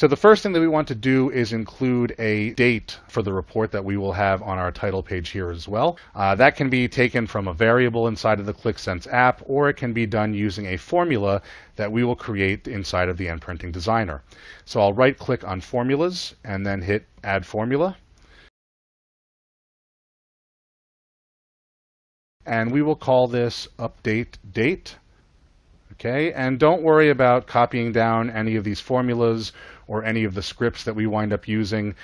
So the first thing that we want to do is include a date for the report that we will have on our title page here as well. That can be taken from a variable inside of the Qlik Sense app, or it can be done using a formula that we will create inside of the NPrinting Designer. So I'll right click on formulas and then hit add formula. And we will call this update date. Okay, and don't worry about copying down any of these formulas or any of the scripts that we wind up using.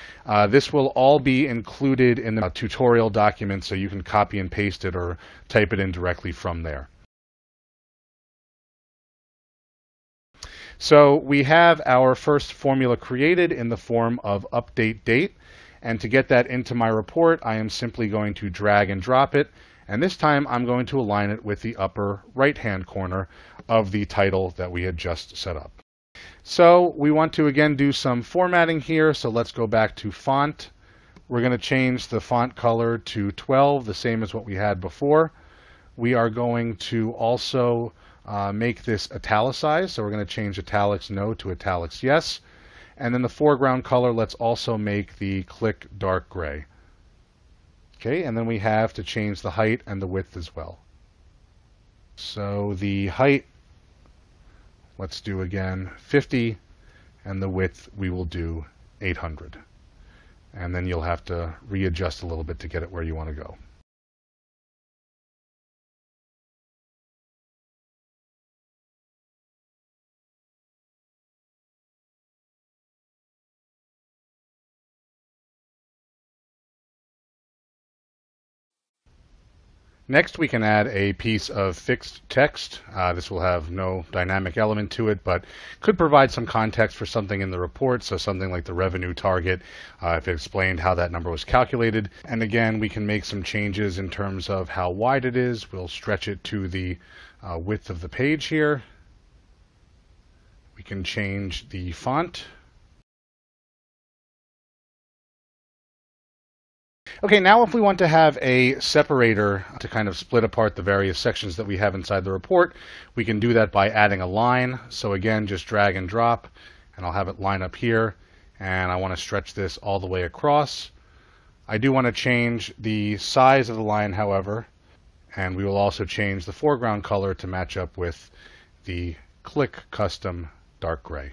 This will all be included in the tutorial document, so you can copy and paste it or type it in directly from there. So we have our first formula created in the form of update date. And to get that into my report, I am simply going to drag and drop it. And this time I'm going to align it with the upper right-hand corner of the title that we had just set up. So we want to again do some formatting here. So let's go back to font. We're going to change the font color to 12, the same as what we had before. We are going to also make this italicized. So we're going to change italics no to italics yes. And then the foreground color, let's also make the Qlik dark gray. Okay, and then we have to change the height and the width as well. So the height, let's do again 50, and the width we will do 800. And then you'll have to readjust a little bit to get it where you want to go. Next, we can add a piece of fixed text. This will have no dynamic element to it, but could provide some context for something in the report, so something like the revenue target, if it explained how that number was calculated. And again, we can make some changes in terms of how wide it is. We'll stretch it to the width of the page here. We can change the font. Okay, now if we want to have a separator to kind of split apart the various sections that we have inside the report, we can do that by adding a line. So again, just drag and drop, and I'll have it line up here. And I want to stretch this all the way across. I do want to change the size of the line, however, and we will also change the foreground color to match up with the Qlik custom dark gray.